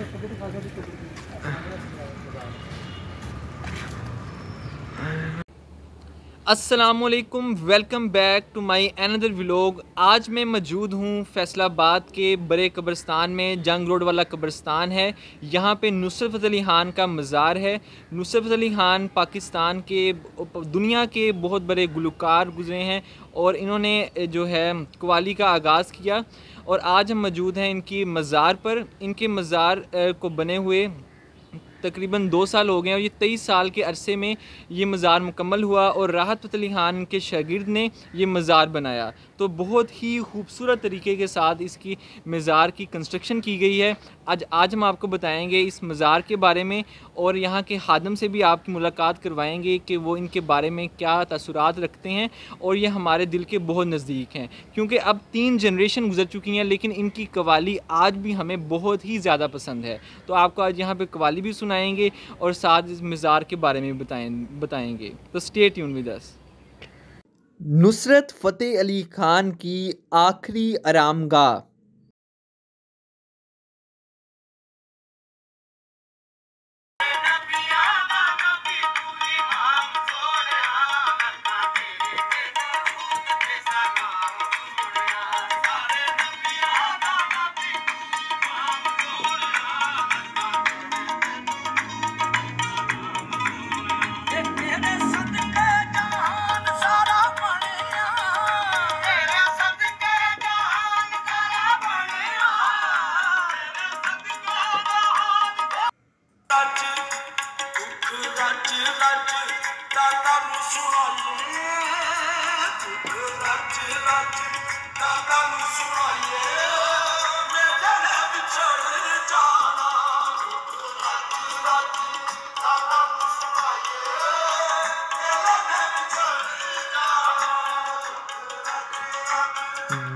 अस्सलामुअलैकुम, welcome back to my another vlog. आज मैं मौजूद हूँ फैसलाबाद के बड़े कब्रिस्तान में। जंग रोड वाला कब्रिस्तान है, यहाँ पे नुसरत फ़तेह अली ख़ान का मज़ार है। नुसरत फ़तेह अली ख़ान पाकिस्तान के, दुनिया के बहुत बड़े गुलकार गुज़रे हैं और इन्होंने जो है क़वाली का आगाज़ किया। और आज हम मौजूद हैं इनकी मज़ार पर। इनके मज़ार को बने हुए तकरीबन 2 साल हो गए हैं और ये 23 साल के अरसे में ये मज़ार मुकम्मल हुआ और राहत फ़तेह अली ख़ान के शागिर्द ने ये मज़ार बनाया। तो बहुत ही खूबसूरत तरीके के साथ इसकी मज़ार की कंस्ट्रक्शन की गई है। आज हम आपको बताएंगे इस मज़ार के बारे में और यहाँ के खादिम से भी आपकी मुलाकात करवाएंगे कि वो इनके बारे में क्या तासुरात रखते हैं। और ये हमारे दिल के बहुत नज़दीक हैं क्योंकि अब 3 जनरेशन गुजर चुकी हैं, लेकिन इनकी कव्वाली आज भी हमें बहुत ही ज़्यादा पसंद है। तो आपको आज यहाँ पर कव्वाली भी सुनाएंगे और साथ इस मज़ार के बारे में बताएंगे। तो stay tune with us. Nusrat Fateh Ali Khan की आखिरी आरामगाह।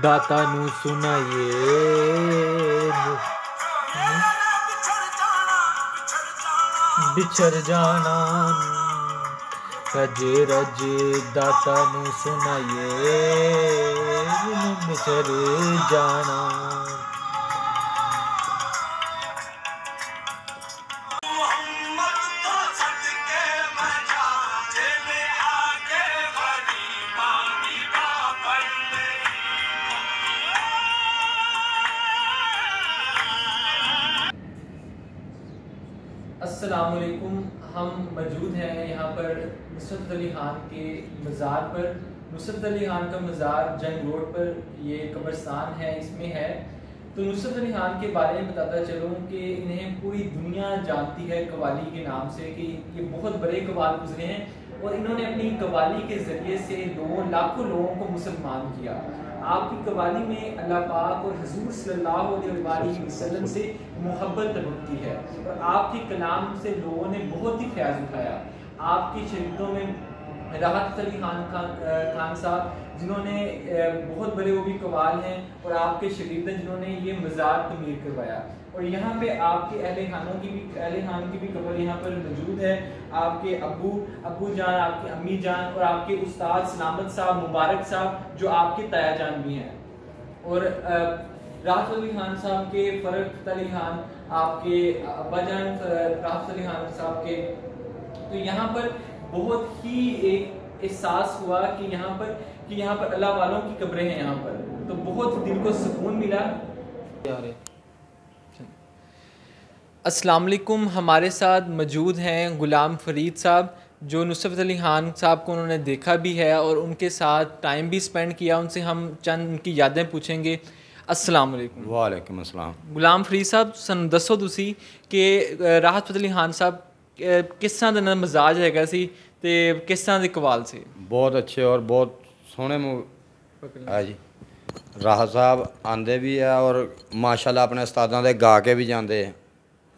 दाता नू सुनाइए बिछड़ जाना रजे रजे, दाता नू सुनाइए बिछड़ जाना। अस्सलामुअलैकुम, हम मौजूद हैं यहाँ पर नुसरत अली ख़ान के मज़ार पर। नुसरत अली ख़ान का मज़ार जंग रोड पर ये कब्रिस्तान है, इसमें है। तो नुसरत अली ख़ान के बारे में बताता चलूँ कि इन्हें पूरी दुनिया जानती है क़वाली के नाम से, कि ये बहुत बड़े क़वाल गुजरे हैं और इन्होंने अपनी क़वाली के ज़रिए से लाखों लोगों को मुसलमान किया। आपकी क़वाली में अल्लाह पाक और हुज़ूर सल्लल्लाहु अलैहि वसल्लम से मोहब्बत तबक्की है और आपके कलाम से लोगों ने बहुत ही फ़याज़ उठाया। आपकी शरीतों में राहत अली खान साहब, जिन्होंने बहुत बड़े वो भी कव्वाल हैं और आपके शरीद हैं, जिन्होंने ये मज़ार तमीर करवाया। और यहाँ पे आपके अहले खान की भी कब्र यहाँ पर मौजूद है। आपके अबू जान, आपके अम्मी जान और आपके उस्ताद सलामत साहब, मुबारक साहब, जो आपके ताया जान भी हैं। और राहत अली खान साहब के फरहत अली खान, आपके अब्बा जान राहत अली खान साहब के। तो यहाँ पर बहुत ही एक एहसास हुआ कि यहाँ पर अल्लाह वालों की कब्रें हैं यहाँ पर, तो बहुत दिल को सुकून मिला। अस्सलाम वालेकुम, हमारे साथ मौजूद हैं गुलाम फरीद साहब, जो नुसरत अली ख़ान साहब को उन्होंने देखा भी है और उनके साथ टाइम भी स्पेंड किया। उनसे हम चंद उनकी यादें पूछेंगे। अस्सलाम वालेकुम। वालेकुम अस्सलाम। गुलाम फरीद साहब, सन दसो तुसी कि राहत फ़तेह अली ख़ान साहब किस तरह का मिजाज हैगा सी ते किस तरह के कव्वाल से? बहुत अच्छे और बहुत सोहने है जी। राहत साहब आंदे भी है और माशाल्लाह अपने उस्तादां दे गा के भी जाते हैं।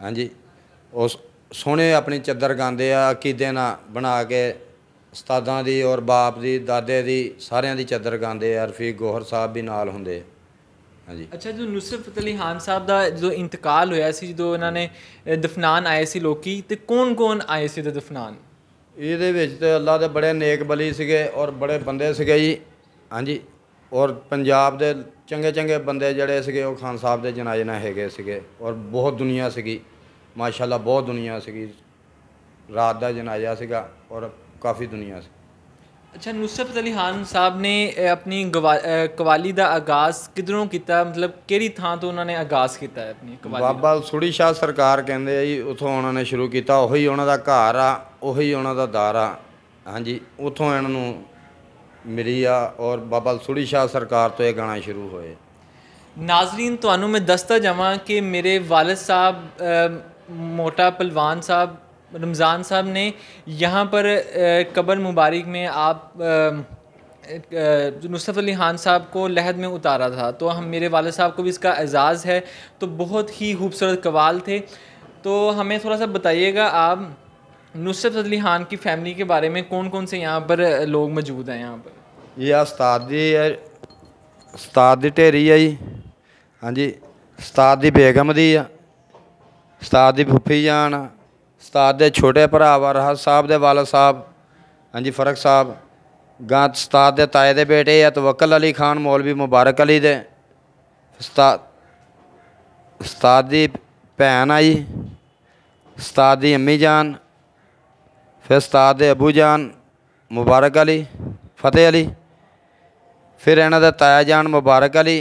हाँ जी, उस सोहने अपनी चादर गाते हैं, अकीदे ना बना के उस्तादां दी और बाप दी दादे दी सारियां दी चादर गाते हैं। रफीक गोहर साहब भी नाल होंदे। अच्छा, जो नुसरत फ़तेह अली ख़ान साहब का जो इंतकाल होया सी, जो इन्होंने दफनान आए सी लोग, तो कौन कौन आए थे दफनान? ਇਹਦੇ ਵਿੱਚ ਤੇ ਅੱਲਾ ਦੇ ਬੜੇ ਨੇਕ ਬਲੀ ਸੀਗੇ ਔਰ ਬੜੇ ਬੰਦੇ ਸੀਗੇ ਜੀ। ਹਾਂਜੀ, ਔਰ ਪੰਜਾਬ ਦੇ चंगे चंगे बंदे जड़े सके और खान साहब के जनाजे ना है सके और बहुत दुनिया सी माशाल्लाह बहुत दुनिया सी रात का जनाजा सगा और काफ़ी दुनिया सी। अच्छा नुसरत फतेह अली खान साहब ने अपनी कवाली का आगाज़ किधरों किया मतलब किहड़ी थां तो उन्होंने आगाज़ किया है अपनी कवाली? बाबा सुड़ी शाह सरकार कहते जी उतों उन्होंने शुरू किया उही उन्हों का घर आ उही उन्हों का दार आ हाँ जी उतों इन्हों मिली आ और बाबा सुड़ी शाह सरकार तो यह गाना शुरू होए। नाजरीन तुहानूं मैं दसदा जावां कि मेरे वालिद साहब मोटा पहलवान साहब रमज़ान साहब ने यहाँ पर कब्र मुबारक में आप नुसरत अली खान साहब को लहद में उतारा था तो हम मेरे वाले साहब को भी इसका एजाज़ है। तो बहुत ही खूबसूरत कवाल थे। तो हमें थोड़ा सा बताइएगा आप नुसरत अली खान की फैमिली के बारे में कौन कौन से यहाँ पर लोग मौजूद हैं? यहाँ पर यह उस्ताद जी है, उस्ताद दी ढेरी है जी हाँ जी, उस्ताद दी बेगम दी है, उस्ताद दी फुफी जान, उस्ताद के छोटे भरा वा राहत साहब के वालद साहब हाँ जी फरक साहब, गांत उस्ताद के ताए के बेटे है तवक्कल अली खान मौलवी मुबारक अली दे, उस्ताद की भैन आई उस्ताद की अम्मी जान, फिर उस्ताद के अबू जान मुबारक अली फतेह अली, फिर इन्हां दा ताया जान मुबारक अली,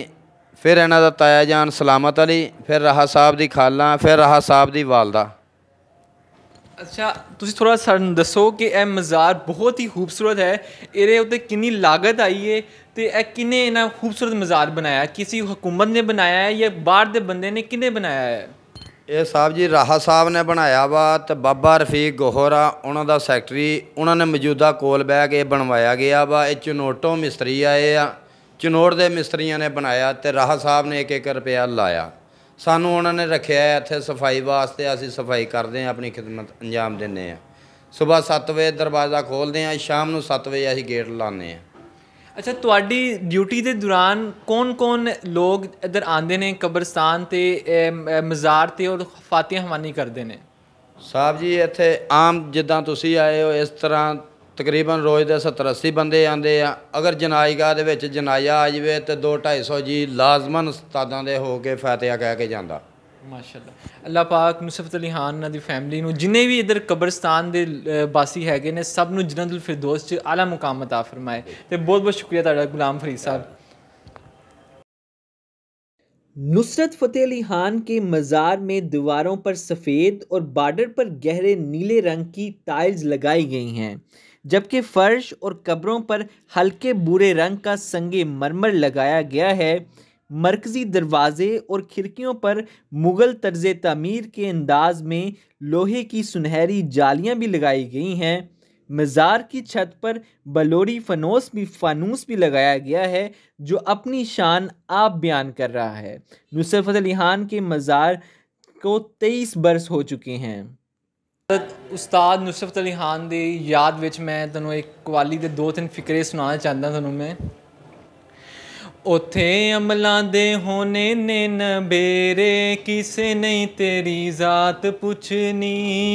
फिर इन्हां दा ताया जान सलामत अली, फिर राहत साहब की खाला, फिर राहत साहब की वालदा। अच्छा तुसी थोड़ा सानू दसो कि यह मज़ार बहुत ही खूबसूरत है, इहदे उत्ते कितनी लागत आई है तो यह किने इन्ना खूबसूरत मज़ार बनाया, किसी हुकूमत ने बनाया है या बाहर के बंदे ने किने बनाया है? ये साहब जी राहत साहब ने बनाया वा तो बाबा रफीक गोहरा उन्हों का सैकटरी उन्होंने मौजूदा कोल बह के बनवाया गया वा। ये चनोटो मिस्त्री आए आ चनोट के मिस्त्रियों ने बनाया तो राहत साहब ने एक एक रुपया लाया, सानू उन्होंने रखा है इतने सफाई वास्ते, असी सफाई करते हैं अपनी खिदमत अंजाम देने हैं, सुबह 7 बजे दरवाज़ा खोलते हैं शाम को 7 बजे असी गेट लाने हैं। अच्छा तुहाडी ड्यूटी के दौरान कौन कौन लोग इधर आते हैं कब्रस्तान ते मज़ार ते और फातिया हवानी करते हैं? साहब जी इत्थे आम जिदा तुसी आए हो इस तरह तकरीबन रोज़ के 70-80 बंदे आते हैं, अगर जनाजगाह के जनाजा आ जाए तो 200-250 जी लाजमन उस्तादां दे हो के फातिहा कह के जाता। माशाल्लाह अल्लाह पाक नुसरत अली खान उन्हां दी फैमिली नूं जिन्हें भी इधर कब्रस्तान दे वासी हैगे ने सब नूं जन्नतुल फिरदौस च आला मुकाम अता फरमाए। तो बहुत बहुत शुक्रिया तुहाडा गुलाम फरीद साहब। नुसरत फतेह अली खान के मज़ार में दीवारों पर सफ़ेद और बॉर्डर पर गहरे नीले रंग की टाइल्स लगाई गई हैं जबकि फ़र्श और कब्रों पर हल्के भूरे रंग का संगे मरमर लगाया गया है। मरकज़ी दरवाज़े और खिड़कियों पर मुग़ल तर्ज़ तामीर के अंदाज में लोहे की सुनहरी जालियां भी लगाई गई हैं। मज़ार की छत पर बलोरी फानूस भी लगाया गया है जो अपनी शान आप बयान कर रहा है। नुसरत फतेह अली खान के मज़ार को 23 बरस हो चुके हैं। उस्ताद नुसरत फतेह अली खान की याद में मैं तुहानूं एक कवाली के 2-3 फिकरे सुनाना चाहता तुहानूं मैं। उथे अमलां दे होने ने नबेरे किसे नहीं तेरी जात पुछनी,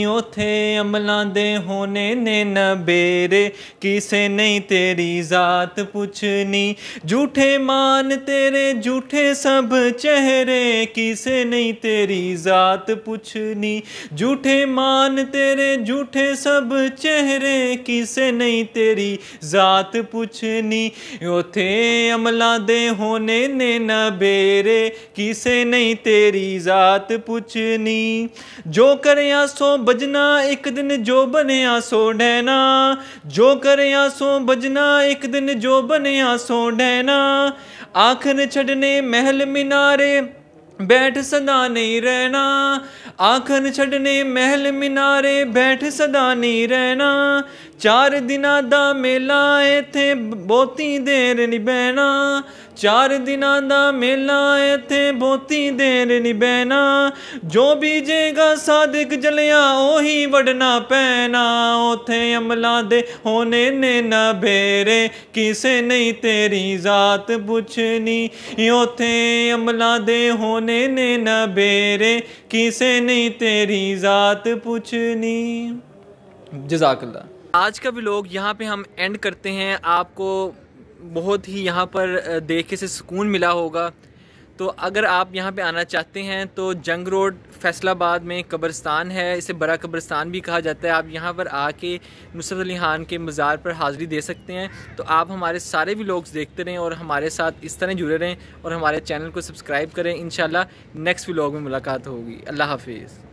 उथे अमलां दे होने ने नबेरे किसे नहीं तेरी जात पुछनी, झूठे मान तेरे झूठे सब चेहरे किसे नहीं तेरी जात पुछनी, झूठे मान तेरे झूठे सब चेहरे किसे नहीं तेरी जात पुछनी, उथे अमलां दे होने ने नबेरे किसे नहीं तेरी जात पुछनी, जो करया सो बजना एक दिन जो बनया सो डैना, जो करया सो बजना एक दिन जो बनया सो डैना, आखन छड़ने महल मिनारे बैठ सदा नहीं रहना, आखन छड़ने महल मिनारे बैठ सदा नहीं रहना, 4 दिना दा मेला इत्थे बहुती देर नहीं बहना, 4 दिना दा मेला इत्थे बहुती देर नहीं बहना, जो बीजेगा सादिक जलिया ओही वड़ना पैना, उत्थे अमला दे होने ने नबेरे किसे नहीं तेरी जात पुछनी, उत्थे अमला दे होने ने नबेरे किसे नहीं तेरी जात पुछनी। जज़ाकल्लाह। आज का भी लोग यहाँ पे हम एंड करते हैं। आपको बहुत ही यहाँ पर देखे से सुकून मिला होगा। तो अगर आप यहाँ पे आना चाहते हैं तो जंग रोड फैसलाबाद में कब्रिस्तान है, इसे बड़ा कब्रिस्तान भी कहा जाता है। आप यहाँ पर आके नुसरत अली खान के मज़ार पर हाज़िरी दे सकते हैं। तो आप हमारे सारे व्लॉग्स देखते रहें और हमारे साथ इस तरह जुड़े रहें और हमारे चैनल को सब्सक्राइब करें। इंशाल्लाह नेक्स्ट व्लॉग में मुलाकात होगी। अल्लाह हाफिज़।